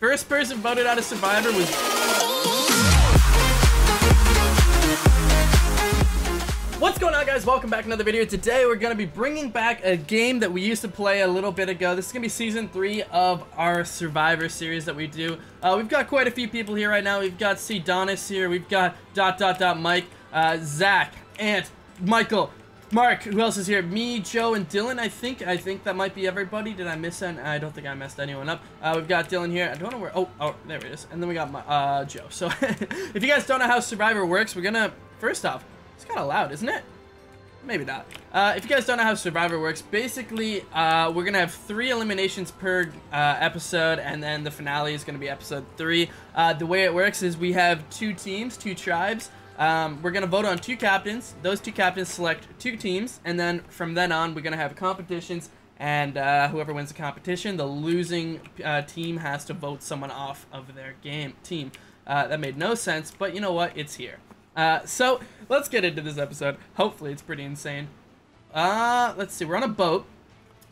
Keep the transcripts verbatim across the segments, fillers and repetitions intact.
First person voted out of Survivor was... What's going on, guys? Welcome back to another video. Today we're going to be bringing back a game that we used to play a little bit ago. This is going to be season three of our Survivor series that we do. Uh, we've got quite a few people here right now. We've got Cidonis here. We've got dot dot dot Mike, uh, Zach, Ant, Michael, Mark. Who else is here? Me, Joe, and Dylan. I think I think that might be everybody. Did I miss an? I don't think I messed anyone up. Uh, we've got Dylan here. I don't know where. Oh, oh, there it is. And then we got my, uh, Joe. So if you guys don't know how Survivor works, we're gonna first off. It's kind of loud, isn't it? Maybe not. Uh, if you guys don't know how Survivor works, basically uh, we're gonna have three eliminations per uh, episode, and then the finale is gonna be episode three. Uh, the way it works is we have two teams, two tribes. Um, we're going to vote on two captains. Those two captains select two teams. And then from then on, we're going to have competitions. And uh, whoever wins the competition, the losing uh, team has to vote someone off of their game team. Uh, that made no sense, but you know what? It's here. Uh, so let's get into this episode. Hopefully it's pretty insane. Uh, let's see. We're on a boat.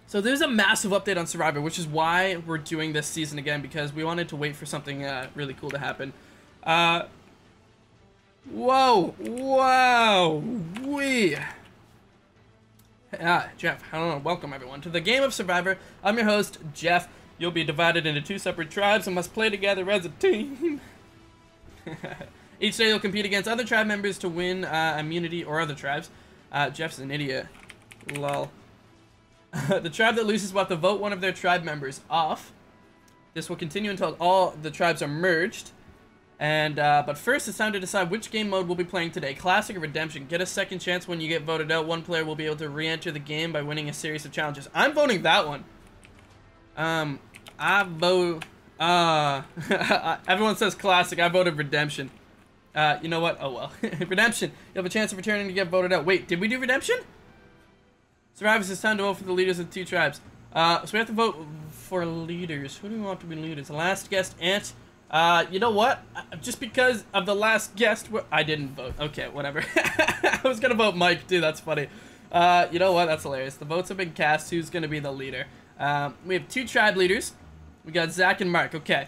So there's a massive update on Survivor, which is why we're doing this season again, because we wanted to wait for something uh, really cool to happen. Uh... Whoa! Wow! Wee! Ah, Jeff. I don't know. Welcome everyone to the game of Survivor. I'm your host, Jeff. You'll be divided into two separate tribes and must play together as a team. Each day you'll compete against other tribe members to win uh, immunity or other tribes. Uh, Jeff's an idiot. Lol. The tribe that loses will have to vote one of their tribe members off. This will continue until all the tribes are merged. And, uh, but first it's time to decide which game mode we'll be playing today. Classic or Redemption. Get a second chance when you get voted out. One player will be able to re-enter the game by winning a series of challenges. I'm voting that one. Um, I vote, uh, everyone says Classic. I voted Redemption. Uh, you know what? Oh, well. Redemption. You have a chance of returning to get voted out. Wait, did we do Redemption? Survivors, it's time to vote for the leaders of the two tribes. Uh, so we have to vote for leaders. Who do we want to be leaders? The last guest, Ant. Uh, you know what? Just because of the last guest, I didn't vote. Okay, whatever. I was gonna vote Mike, dude. That's funny. Uh, you know what? That's hilarious. The votes have been cast. Who's gonna be the leader? Um, we have two tribe leaders. We got Zach and Mark. Okay.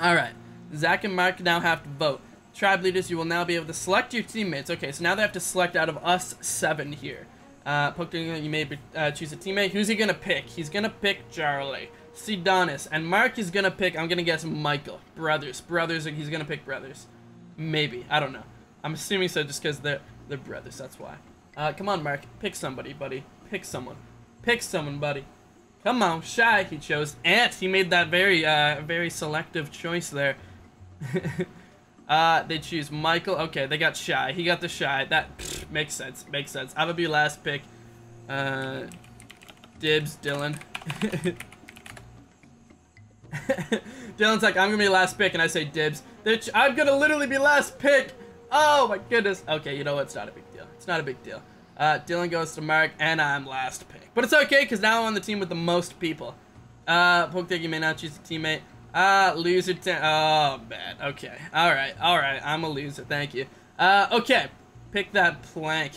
All right. Zach and Mark now have to vote. Tribe leaders, you will now be able to select your teammates. Okay, so now they have to select out of us seven here. Uh, Pokediger one, you may uh, choose a teammate. Who's he gonna pick? He's gonna pick Charlie. Cidonis, and Mark is gonna pick, I'm gonna guess, Michael. Brothers, brothers, he's gonna pick brothers. Maybe, I don't know. I'm assuming so just because they're, they're brothers, that's why. Uh, come on, Mark, pick somebody, buddy. Pick someone. Pick someone, buddy. Come on, Shy, he chose. Ant, he made that very, uh, very selective choice there. uh, they choose Michael. Okay, they got Shy. He got the Shy. That pff, makes sense, makes sense. I would be last pick. Uh, dibs, Dylan. Dylan's like, I'm gonna be last pick, and I say dibs. Ch I'm gonna literally be last pick. Oh my goodness. Okay, you know what? It's not a big deal. It's not a big deal. Uh, Dylan goes to Mark, and I'm last pick. But it's okay, because now I'm on the team with the most people. Uh, Pokediger, you may not choose a teammate. Uh, loser. Oh, bad. Okay. All right. All right. I'm a loser. Thank you. Uh, okay. Pick that plank.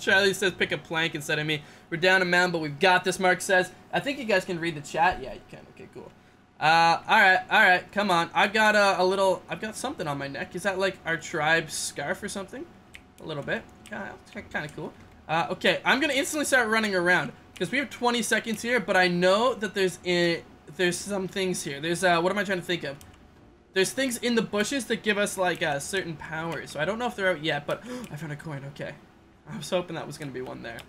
Charlie says pick a plank instead of me. We're down a mound, but we've got this, Mark says. I think you guys can read the chat. Yeah, you can. Okay, cool. Uh, alright, alright, come on. I've got a, a little, I've got something on my neck. Is that like our tribe's scarf or something? A little bit. Kind of, kind of cool. Uh, okay, I'm gonna instantly start running around, because we have twenty seconds here, but I know that there's a, there's some things here. There's, uh, what am I trying to think of? There's things in the bushes that give us, like, uh, certain powers. So I don't know if they're out yet, but I found a coin, okay. I was hoping that was gonna be one there.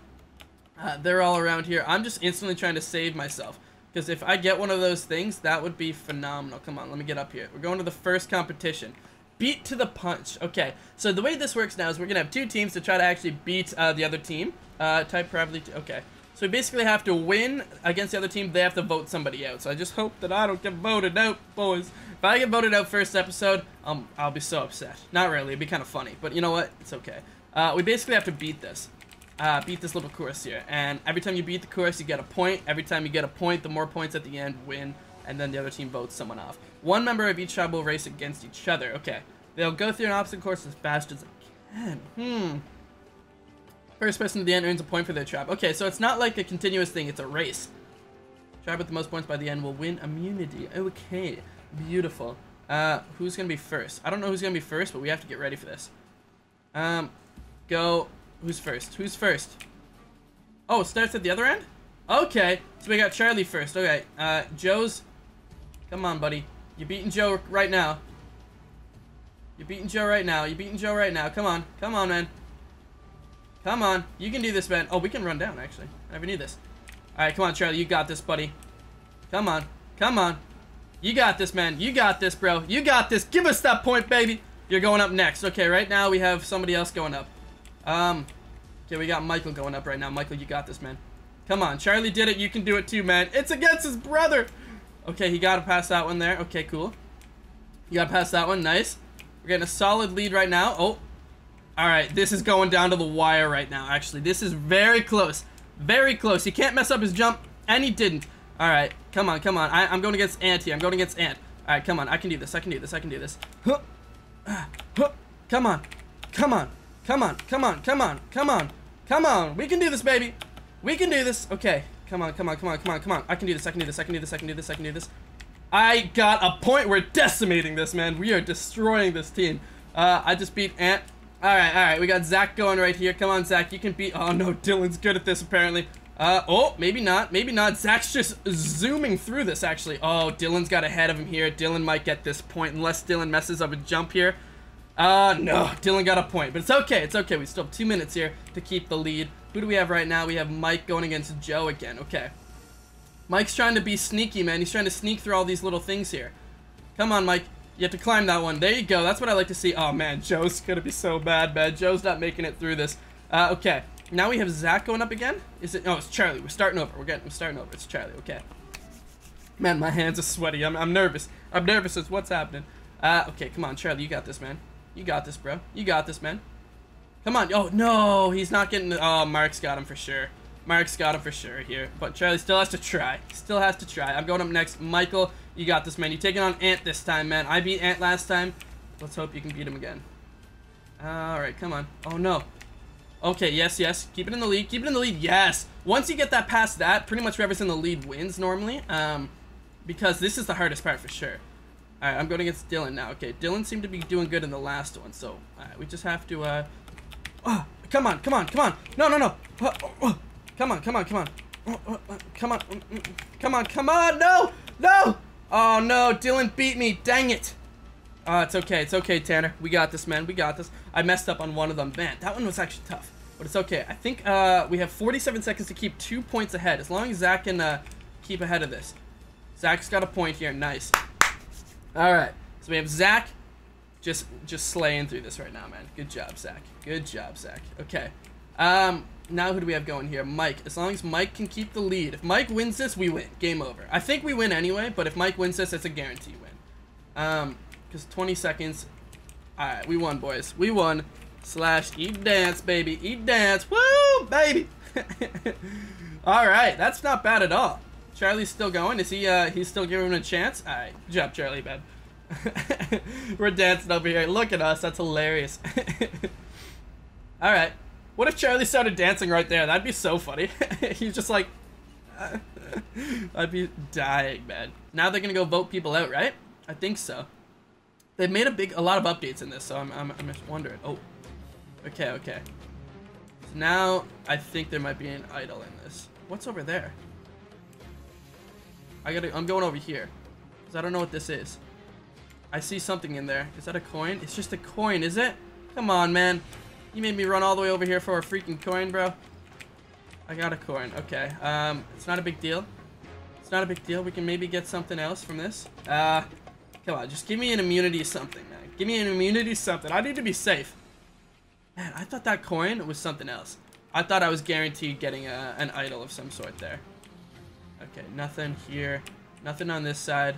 Uh, they're all around here. I'm just instantly trying to save myself. Because if I get one of those things, that would be phenomenal. Come on, let me get up here. We're going to the first competition. Beat to the punch. Okay, so the way this works now is we're going to have two teams to try to actually beat uh, the other team. Uh, type privately. Okay, so we basically have to win against the other team. They have to vote somebody out. So I just hope that I don't get voted out, boys. If I get voted out first episode, um, I'll be so upset. Not really. It'd be kind of funny. But you know what? It's okay. Uh, we basically have to beat this. Uh, beat this little course here, and every time you beat the course you get a point. Every time you get a point, the more points at the end win, and then the other team votes someone off. One member of each tribe will race against each other. Okay, they'll go through an obstacle course as fast as they can. Hmm. First person at the end earns a point for their tribe. Okay, so it's not like a continuous thing, it's a race. Try with the most points by the end will win immunity. Okay, beautiful. Uh, who's gonna be first? I don't know who's gonna be first, but we have to get ready for this. Um, go. Who's first? Who's first? Oh, it starts at the other end? Okay, so we got Charlie first. Okay, uh, Joe's... Come on, buddy. You're beating Joe right now. You're beating Joe right now. You're beating Joe right now. Come on. Come on, man. Come on. You can do this, man. Oh, we can run down, actually. I never knew this. All right, come on, Charlie. You got this, buddy. Come on. Come on. You got this, man. You got this, bro. You got this. Give us that point, baby. You're going up next. Okay, right now we have somebody else going up. Um, okay, we got Michael going up right now. Michael, you got this, man. Come on. Charlie did it. You can do it too, man. It's against his brother. Okay, he got to pass that one there. Okay, cool. You got to pass that one. Nice. We're getting a solid lead right now. Oh. All right, this is going down to the wire right now, actually. This is very close. Very close. He can't mess up his jump, and he didn't. All right, come on, come on. I, I'm going against Ant here. I'm going against Ant. All right, come on. I can do this. I can do this. I can do this. Huh. Uh, huh. Come on. Come on. Come on. Come on. Come on. Come on. Come on. We can do this, baby. We can do this. Okay. Come on, come on, come on, come on, come on. I can do this, I can do this, I can do this, I can do this, I can do this. I got a point. We're decimating this, man. We are destroying this team. Uh, I just beat Ant. All right, all right. We got Zach going right here. Come on, Zach. You can beat... Oh, no. Dylan's good at this, apparently. Uh, oh, maybe not. Maybe not. Zach's just zooming through this, actually. Oh, Dylan's got ahead of him here. Dylan might get this point unless Dylan messes up a jump here. Uh, no. Dylan got a point, but it's okay. It's okay. We still have two minutes here to keep the lead. Who do we have right now? We have Mike going against Joe again. Okay. Mike's trying to be sneaky, man. He's trying to sneak through all these little things here. Come on, Mike. You have to climb that one. There you go. That's what I like to see. Oh, man. Joe's going to be so bad, man. Joe's not making it through this. Uh, okay. Now we have Zach going up again. Is it? No, it's Charlie. We're starting over. We're getting... We're starting over. It's Charlie. Okay. Man, my hands are sweaty. I'm, I'm nervous. I'm nervous as what's happening. Uh, okay. Come on, Charlie. You got this, man. You got this, bro. You got this, man. Come on. Oh, no. He's not getting... Oh, Mark's got him for sure. Mark's got him for sure here. But Charlie still has to try. Still has to try. I'm going up next. Michael, you got this, man. You're taking on Ant this time, man. I beat Ant last time. Let's hope you can beat him again. All right. Come on. Oh, no. Okay. Yes, yes. Keep it in the lead. Keep it in the lead. Yes. Once you get that past that, pretty much whoever's in the lead wins normally. Um, because this is the hardest part for sure. All right. I'm going against Dylan now. Okay. Dylan seemed to be doing good in the last one. So, all right. We just have to... Uh, Oh, come on, come on, come on. No, no, no. Oh, oh, oh. Come on, come on, come on. Oh, oh, oh. Come on, come on, come on. No, no. Oh, no. Dylan beat me. Dang it. Uh, it's okay. It's okay, Tanner. We got this, man. We got this. I messed up on one of them. Man, that one was actually tough. But it's okay. I think uh, we have forty-seven seconds to keep two points ahead. As long as Zach can uh, keep ahead of this. Zach's got a point here. Nice. All right. So we have Zach. Just just slaying through this right now, man. Good job, Zach. Good job, Zach. Okay. Um, now who do we have going here? Mike. As long as Mike can keep the lead. If Mike wins this, we win. Game over. I think we win anyway, but if Mike wins this, it's a guarantee win. Um, because twenty seconds. All right, we won, boys. We won. Slash eat dance, baby. Eat dance. Woo, baby. All right. That's not bad at all. Charlie's still going. Is he, uh, he's still giving him a chance? All right. Good job, Charlie, man. We're dancing over here. Look at us. That's hilarious. All right. What if Charlie started dancing right there? That'd be so funny. He's just like, uh, I'd be dying, man. Now they're going to go vote people out, right? I think so. They've made a big, a lot of updates in this, so I'm, I'm, I'm just wondering. Oh, okay, okay. So now I think there might be an idol in this. What's over there? I gotta, I'm going over here because I don't know what this is. I see something in there. Is that a coin? It's just a coin, is it? Come on, man. You made me run all the way over here for a freaking coin, bro. I got a coin. Okay. Um, it's not a big deal. It's not a big deal. We can maybe get something else from this. Uh, come on. Just give me an immunity something, man. Give me an immunity something. I need to be safe. Man, I thought that coin was something else. I thought I was guaranteed getting a, an idol of some sort there. Okay. Nothing here. Nothing on this side.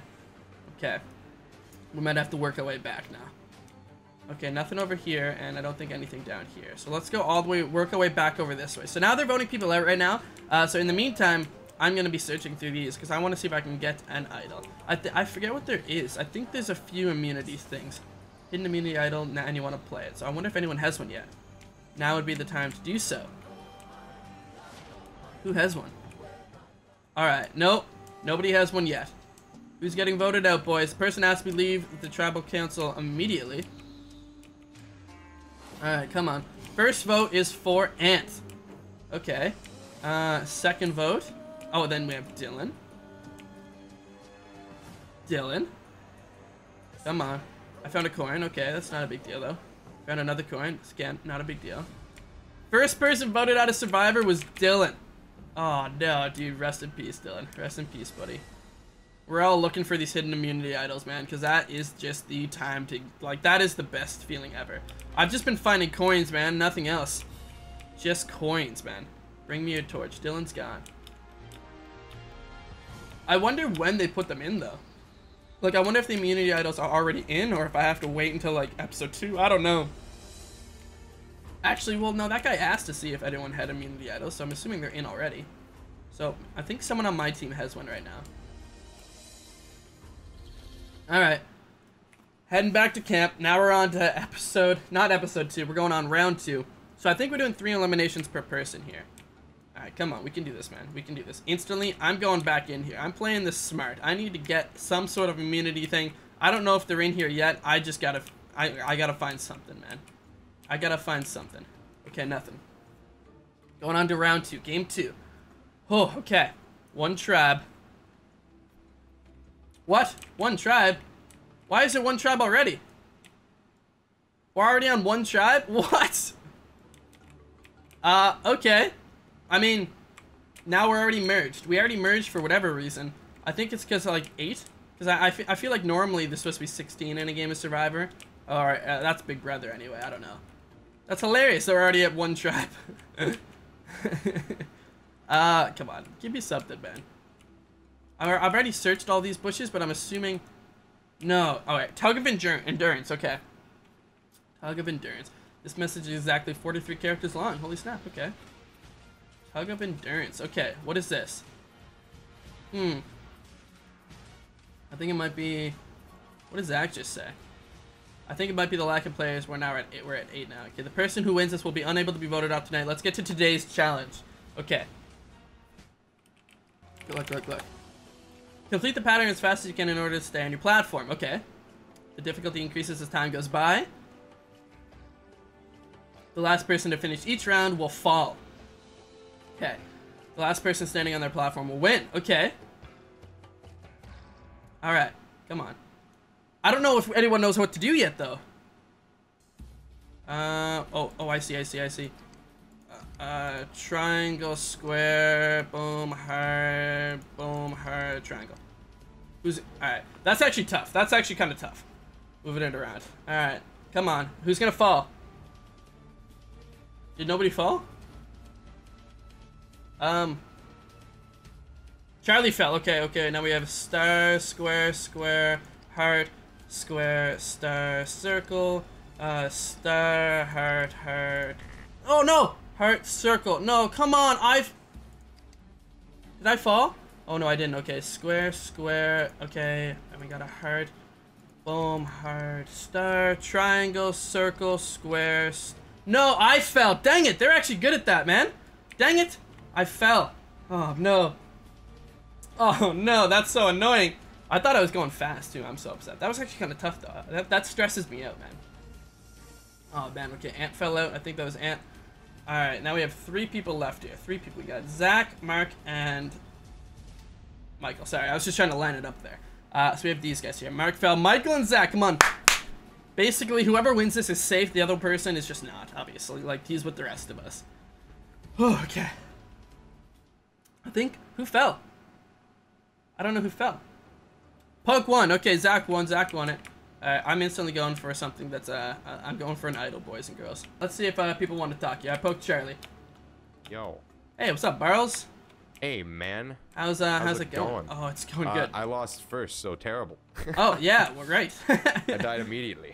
Okay. We might have to work our way back now. Okay, nothing over here, and I don't think anything down here. So let's go all the way, work our way back over this way. So now they're voting people out right now. Uh, so in the meantime, I'm going to be searching through these because I want to see if I can get an idol. I, th I forget what there is. I think there's a few immunity things. Hidden immunity idol, nah, and you want to play it. So I wonder if anyone has one yet. Now would be the time to do so. Who has one? All right, nope. Nobody has one yet. Who's getting voted out, boys? The person asked me to leave the tribal council immediately. Alright, come on. First vote is for Ant. Okay. Uh, second vote. Oh, then we have Dylan. Dylan. Come on. I found a coin. Okay, that's not a big deal, though. Found another coin. Again, not a big deal. First person voted out of Survivor was Dylan. Oh, no, dude. Rest in peace, Dylan. Rest in peace, buddy. We're all looking for these hidden immunity idols, man, because that is just the time to, like, that is the best feeling ever. I've just been finding coins, man, nothing else. Just coins, man. Bring me your torch. Dylan's gone. I wonder when they put them in, though. Like, I wonder if the immunity idols are already in, or if I have to wait until, like, episode two. I don't know. Actually, well, no, that guy asked to see if anyone had immunity idols, so I'm assuming they're in already. So, I think someone on my team has one right now. Alright, heading back to camp. Now we're on to episode, not episode two, we're going on round two. So I think we're doing three eliminations per person here. Alright, come on, we can do this, man. We can do this. Instantly, I'm going back in here. I'm playing this smart. I need to get some sort of immunity thing. I don't know if they're in here yet. I just gotta, I, I gotta find something, man. I gotta find something. Okay, nothing. Going on to round two, game two. Oh, okay. One tribe. What? One tribe? Why is there one tribe already? We're already on one tribe? What? Uh, okay. I mean, now we're already merged. We already merged for whatever reason. I think it's because, like, eight? Because I, I, fe I feel like normally there's supposed to be sixteen in a game of Survivor. Or, uh, that's Big Brother anyway, I don't know. That's hilarious, we're already at one tribe. uh, come on. Give me something, man. I've already searched all these bushes, but I'm assuming... No. Alright. Tug of endur endurance. Okay. Tug of endurance. This message is exactly forty-three characters long. Holy snap. Okay. Tug of endurance. Okay. What is this? Hmm. I think it might be... What does Zach just say? I think it might be the lack of players. We're now at eight. We're at eight now. Okay. The person who wins this will be unable to be voted out tonight. Let's get to today's challenge. Okay. Look, look, look. Complete the pattern as fast as you can in order to stay on your platform. Okay. The difficulty increases as time goes by. The last person to finish each round will fall. Okay. The last person standing on their platform will win. Okay. Alright. Come on. I don't know if anyone knows what to do yet, though. Uh, oh, oh, I see, I see, I see. Uh, triangle, square, boom, heart, boom, heart, triangle. Who's... Alright. That's actually tough. That's actually kind of tough. Moving it around. Alright. Come on. Who's gonna fall? Did nobody fall? Um. Charlie fell. Okay, okay. Now we have star, square, square, heart, square, star, circle, uh, star, heart, heart. Oh, no! Heart, circle. No, come on. I've... Did I fall? Oh, no, I didn't. Okay, square, square. Okay, and we got a heart. Boom, heart, star, triangle, circle, square. St no, I fell. Dang it. They're actually good at that, man. Dang it. I fell. Oh, no. Oh, no. That's so annoying. I thought I was going fast, too. I'm so upset. That was actually kind of tough, though. That, that stresses me out, man. Oh, man. Okay, Ant fell out. I think that was Ant. Alright, now we have three people left here. Three people. We got Zach, Mark, and Michael. Sorry, I was just trying to line it up there. Uh, so we have these guys here. Mark fell. Michael and Zach, come on. Basically, whoever wins this is safe. The other person is just not, obviously. Like, he's with the rest of us. Oh, okay. I think... Who fell? I don't know who fell. Poke won. Okay, Zach won. Zach won it. Uh, I'm instantly going for something that's, uh, I'm going for an idol, boys and girls. Let's see if uh, people want to talk. Yeah, I poked Charlie. Yo. Hey, what's up, Burles? Hey, man. How's, uh, how's, how's it, it going? going? Oh, it's going uh, good. I lost first, so terrible. Oh, yeah, we're right. I died immediately.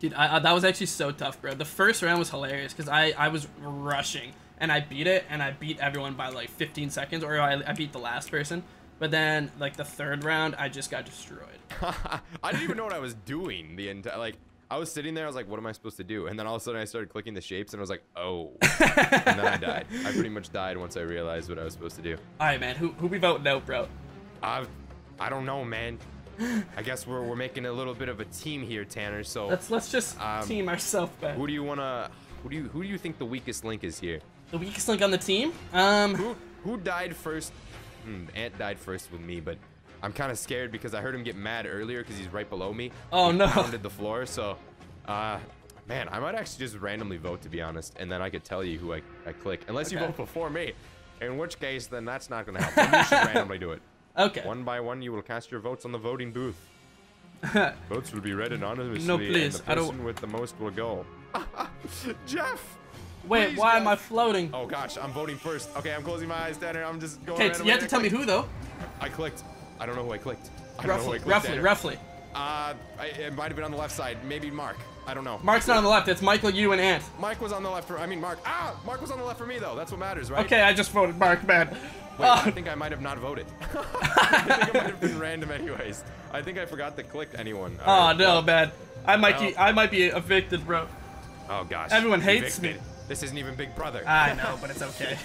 Dude, I, uh, that was actually so tough, bro. The first round was hilarious because I, I was rushing, and I beat it, and I beat everyone by, like, fifteen seconds, or I, I beat the last person. But then, like, the third round, I just got destroyed. I didn't even know what I was doing the entire... Like, I was sitting there, I was like, what am I supposed to do? And then all of a sudden, I started clicking the shapes, and I was like, oh. And then I died. I pretty much died once I realized what I was supposed to do. All right, man. Who, who we voting out, bro? I, I don't know, man. I guess we're we're making a little bit of a team here, Tanner. So let's let's just um, team ourselves back. Who do you wanna? Who do you who do you think the weakest link is here? The weakest link on the team? Um. Who who died first? Hmm, Ant died first with me, but I'm kind of scared because I heard him get mad earlier because he's right below me. Oh he no! Pounded the floor. So, uh, man, I might actually just randomly vote to be honest, and then I could tell you who I I click. Unless okay. you vote before me, in which case then that's not gonna help. You should randomly do it. Okay. One by one, you will cast your votes on the voting booth. Votes will be read anonymously, no, please. and the person I don't... with the most will go. Jeff! Wait, please, why Jeff. am I floating? Oh, gosh, I'm voting first. Okay, I'm closing my eyes, Tanner. I'm just going Okay, you have to tell me who, though. I clicked. I don't know who I clicked. I roughly, don't know who I clicked, roughly, Tanner. roughly. Uh, I, it might have been on the left side. Maybe Mark. I don't know. Mark's not on the left. It's Michael, you, and Ant. Mike was on the left for... I mean, Mark. Ah! Mark was on the left for me, though. That's what matters, right? Okay, I just voted Mark, man. Wait, uh, I think I might have not voted. I think it might have been random anyways. I think I forgot to click anyone. All oh, right, no, well, man. I might, well, be, I might be evicted, bro. Oh, gosh. Everyone hates evicted. me. This isn't even Big Brother. I know, but it's okay.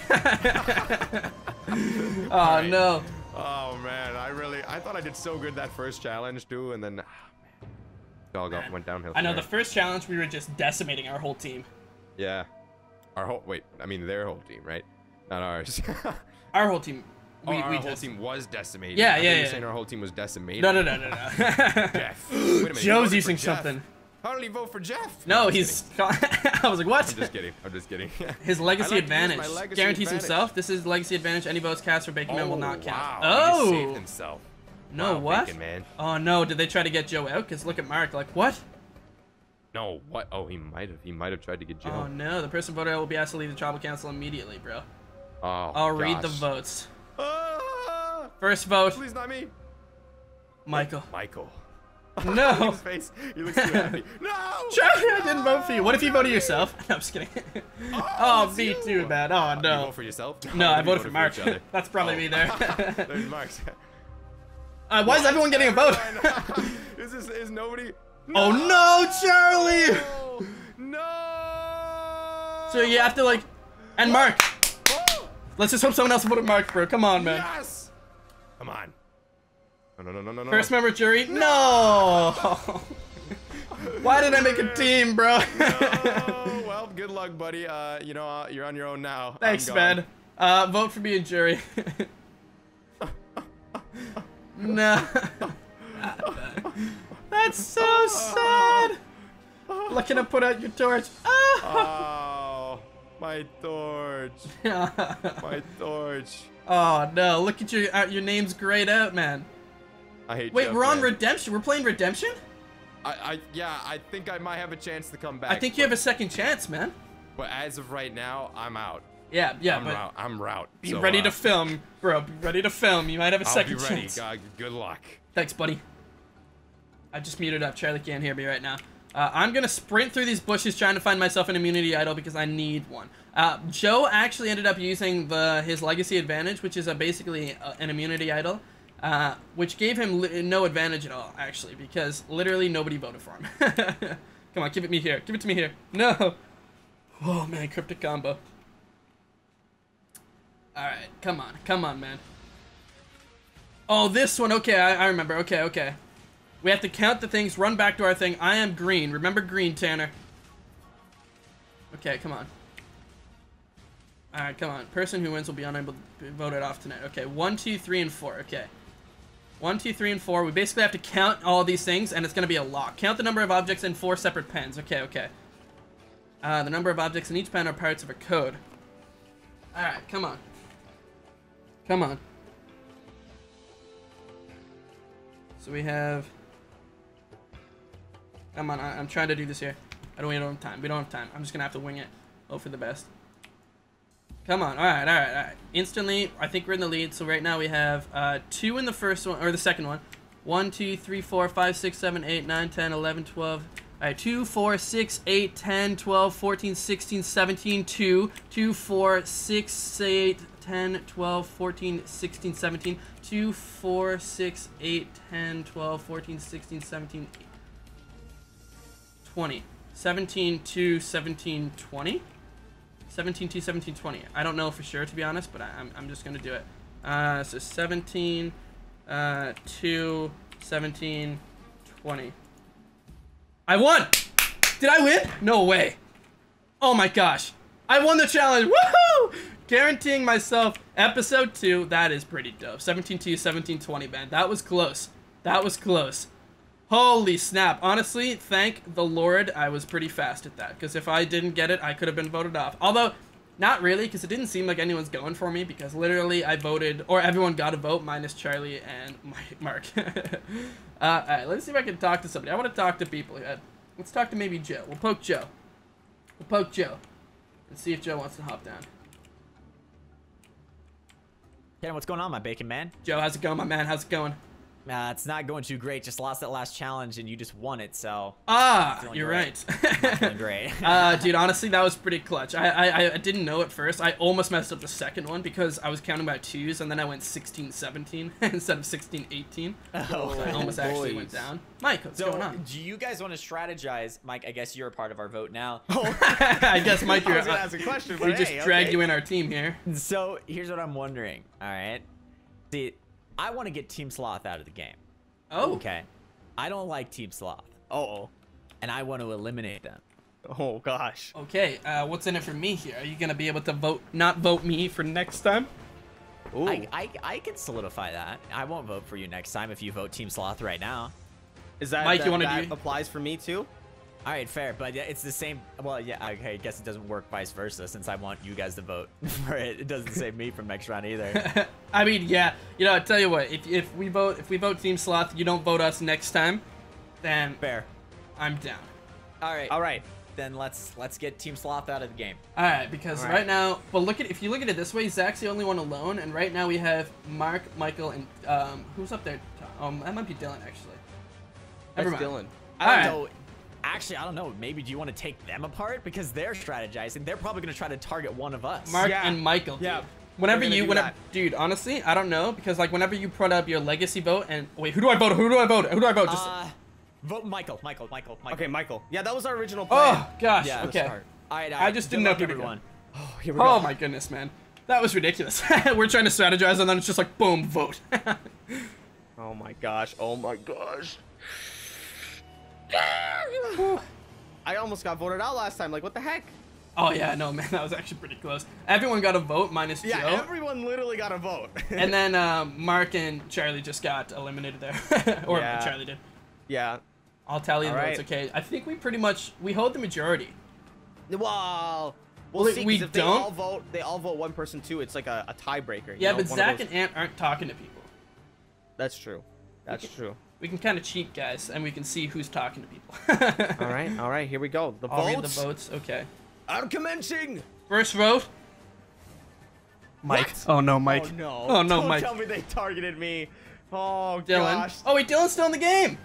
oh, right. no. Oh, man. I really... I thought I did so good that first challenge, too, and then... Oh, it all got, went downhill. I know, there. the first challenge, we were just decimating our whole team. Yeah. Our whole... Wait, I mean, their whole team, right? Not ours. Our whole team. We, oh, our we whole team was decimated. Yeah, I yeah, yeah. You're saying our whole team was decimated. No, no, no, no, no. Jeff. Wait a minute. Joe's using something. How did he vote for Jeff? No, no he's. I was like, what? I'm just kidding. I'm just kidding. His legacy like advantage legacy guarantees advantage. himself. This is legacy advantage. Any votes cast for Bacon oh, Man will not count. Wow. Oh. He saved himself. No wow, what? Bacon Man. Oh no! Did they try to get Joe out? Cause look at Mark. Like what? No what? Oh, he might have. He might have tried to get Joe. Oh no! The person voted out will be asked to leave the tribal council immediately, bro. Oh, I'll gosh. read the votes. Ah! First vote. Please, not me. Michael. Michael. No. His face. He looks too happy. No. Charlie, no! I didn't vote for you. What if you voted yourself? No, I'm just kidding. Oh, oh me you. too, man. Oh no. You vote for yourself? No, I voted, voted for Mark. For That's probably oh. me there. There's Mark's. Uh, why what? is everyone getting a vote? is this? Is nobody? No! Oh no, Charlie. No. no. So you have to like, and Mark. Let's just hope someone else voted Mark, bro. Come on, man. Yes! Come on. No, no, no, no, no. First member jury? No! no. Why did I make a team, bro? no. Well, good luck, buddy. Uh, you know, uh, you're on your own now. Thanks, man. Uh, vote for me and jury. no. That's so sad. Look, can I put out your torch? Oh! My torch. My torch. Oh no! Look at your uh, your name's grayed out, man. I hate. Wait, Jeff, we're on man. redemption. We're playing redemption. I, I yeah. I think I might have a chance to come back. I think you but, have a second chance, man. But as of right now, I'm out. Yeah, yeah. I'm but out. I'm out. Be so, ready uh, to film, bro. Be ready to film. You might have a I'll second be ready. chance. God, good luck. Thanks, buddy. I just muted up. Charlie can't hear me right now. Uh, I'm going to sprint through these bushes trying to find myself an immunity idol because I need one. Uh, Joe actually ended up using the his legacy advantage, which is a, basically a, an immunity idol, uh, which gave him li no advantage at all, actually, because literally nobody voted for him. Come on, give it me here. Give it to me here. No. Oh, man, cryptic combo. All right, come on. Come on, man. Oh, this one. Okay, I, I remember. Okay, okay. We have to count the things, run back to our thing. I am green. Remember green, Tanner. Okay, come on. All right, come on. Person who wins will be unable to be voted off tonight. Okay, one, two, three, and four. Okay. One, two, three, and four. We basically have to count all these things, and it's going to be a lock. Count the number of objects in four separate pens. Okay, okay. Uh, the number of objects in each pen are parts of a code. All right, come on. Come on. So we have... Come on, I, I'm trying to do this here. I don't, we don't have time. We don't have time. I'm just going to have to wing it. Hope for the best. Come on. All right, all right, all right. Instantly, I think we're in the lead. So right now we have uh, two in the first one, or the second one. One, two, three, four, five, six, seven, eight, nine, ten, eleven, twelve. All right, two, four, six, eight, ten, twelve, fourteen, sixteen, seventeen, two. two, four, six, eight, ten, twelve, fourteen, sixteen, seventeen. two, four, six, eight, ten, twelve, fourteen, sixteen, seventeen, eight. twenty. seventeen, two, seventeen, twenty? seventeen, two, seventeen, twenty. I don't know for sure, to be honest, but I, I'm, I'm just going to do it. Uh, so seventeen, uh, two, seventeen, twenty. I won! Did I win? No way. Oh my gosh. I won the challenge. Woohoo! Guaranteeing myself episode two. That is pretty dope. seventeen to you, seventeen twenty, man. That was close. That was close. Holy snap. Honestly, thank the Lord I was pretty fast at that. Because if I didn't get it, I could have been voted off. Although, not really, because it didn't seem like anyone's going for me. Because literally, I voted, or everyone got a vote, minus Charlie and Mark. uh, all right, let's see if I can talk to somebody. I want to talk to people. Let's talk to maybe Joe. We'll poke Joe. We'll poke Joe. And see if Joe wants to hop down. Tanner, what's going on, my bacon man? Joe, how's it going, my man? How's it going? Uh, it's not going too great. Just lost that last challenge, and you just won it, so... Ah, you're great. Right. Feeling great. uh, dude, honestly, that was pretty clutch. I, I I didn't know at first. I almost messed up the second one because I was counting by twos, and then I went sixteen seventeen instead of sixteen eighteen. Oh, I almost actually went down. Mike, what's so, going on? Do you guys want to strategize? Mike, I guess you're a part of our vote now. Oh. I guess, Mike, you're... I was gonna ask a question, but we hey, just okay. dragged you in our team here. So, here's what I'm wondering, all right? See... I want to get Team Sloth out of the game. Oh. Okay. I don't like Team Sloth. Uh-oh. And I want to eliminate them. Oh, gosh. Okay. Uh, what's in it for me here? Are you going to be able to vote, not vote me for next time? Ooh. I, I, I can solidify that. I won't vote for you next time if you vote Team Sloth right now. Is that, Mike, that, you wanna that do? Applies for me, too? All right, fair. But it's the same. Well, yeah, okay, I guess it doesn't work vice versa since I want you guys to vote for it. It doesn't save me from next round either. I mean, yeah, you know, I tell you what, if, if we vote if we vote Team Sloth, you don't vote us next time, then fair. I'm down. All right. All right. Then let's let's get Team Sloth out of the game. All right, because All right. right now, well, look at if you look at it this way, Zach's the only one alone, and right now we have Mark, Michael, and um, who's up there? Um, that might be Dylan actually. Never That's mind. Dylan. I don't All right. know. Actually, I don't know. Maybe do you want to take them apart because they're strategizing? They're probably going to try to target one of us. Mark yeah. and Michael. Dude. Yeah. Whenever you, whenever, dude. Honestly, I don't know because like whenever you put up your legacy vote and wait, who do I vote? Who do I vote? Who do I vote? Just uh, vote Michael. Michael. Michael. Michael. Okay, Michael. Yeah, that was our original plan. Oh gosh. Yeah, okay. All right, all right. I just didn't know everyone. Oh, here we go. Oh my goodness, man. That was ridiculous. We're trying to strategize and then it's just like boom, vote. Oh my gosh. Oh my gosh. I almost got voted out last time. Like, what the heck? Oh, yeah, no, man, that was actually pretty close. Everyone got a vote, minus Joe. Yeah, everyone literally got a vote. And then um, Mark and Charlie just got eliminated there. Or yeah. Charlie did. Yeah. I'll tally the votes, okay? I think we pretty much, we hold the majority. Well, we'll, well see, we if don't. They all, vote, they all vote one person, too. It's like a, a tiebreaker. Yeah, know? but one Zach and Ant aren't talking to people. That's true. That's okay. true. We can kind of cheat, guys, and we can see who's talking to people. all right, all right, here we go. The I'll votes. Read the votes, okay. I'm commencing. First vote. Mike. What? Oh no, Mike. Oh no. Oh no, Don't Mike. Tell me they targeted me. Oh Dylan. gosh. Oh wait, Dylan's still in the game.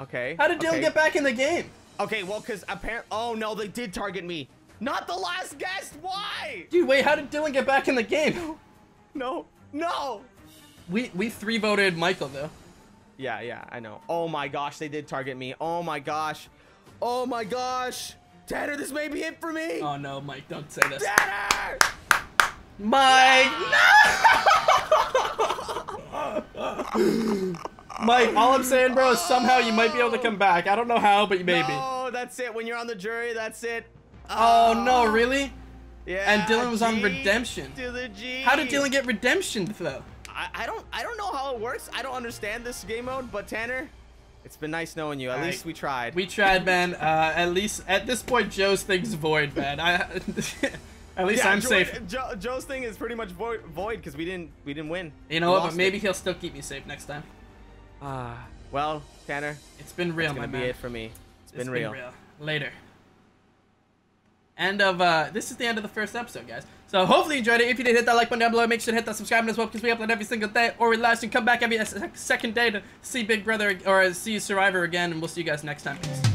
Okay. How did Dylan okay. get back in the game? Okay, well, cause apparently, oh no, they did target me. Not the last guest. Why? Dude, wait, how did Dylan get back in the game? No, no, no. We we three voted Michael though. Yeah, yeah, I know. Oh my gosh, they did target me. Oh my gosh. Oh my gosh. Tanner, this may be it for me. Oh no, Mike, don't say this. Tanner! Mike! No! No! Mike, all I'm saying, bro, is somehow you might be able to come back. I don't know how, but you may be. No, that's it. When you're on the jury, that's it. Oh, oh no, really? Yeah. And Dylan was G on redemption. To the G. How did Dylan get redemption though? I, I don't I don't know how it works. I don't understand this game mode, but Tanner, it's been nice knowing you. At All least right. we tried. We tried, man. Uh, at least at this point, Joe's thing's void, man. I at least yeah, I'm Joe, safe. Joe, Joe's thing is pretty much void void because we didn't we didn't win. You know what? But maybe it. he'll still keep me safe next time. Ah, uh, well, Tanner, it's been real, it's my man. It's gonna be it for me. It's, it's been, real. been real. Later. End of uh, this is the end of the first episode, guys. So hopefully you enjoyed it. If you did, hit that like button down below. Make sure to hit that subscribe button as well because we upload every single day or we live stream. Come back every second day to see Big Brother or see Survivor again, and we'll see you guys next time. Peace.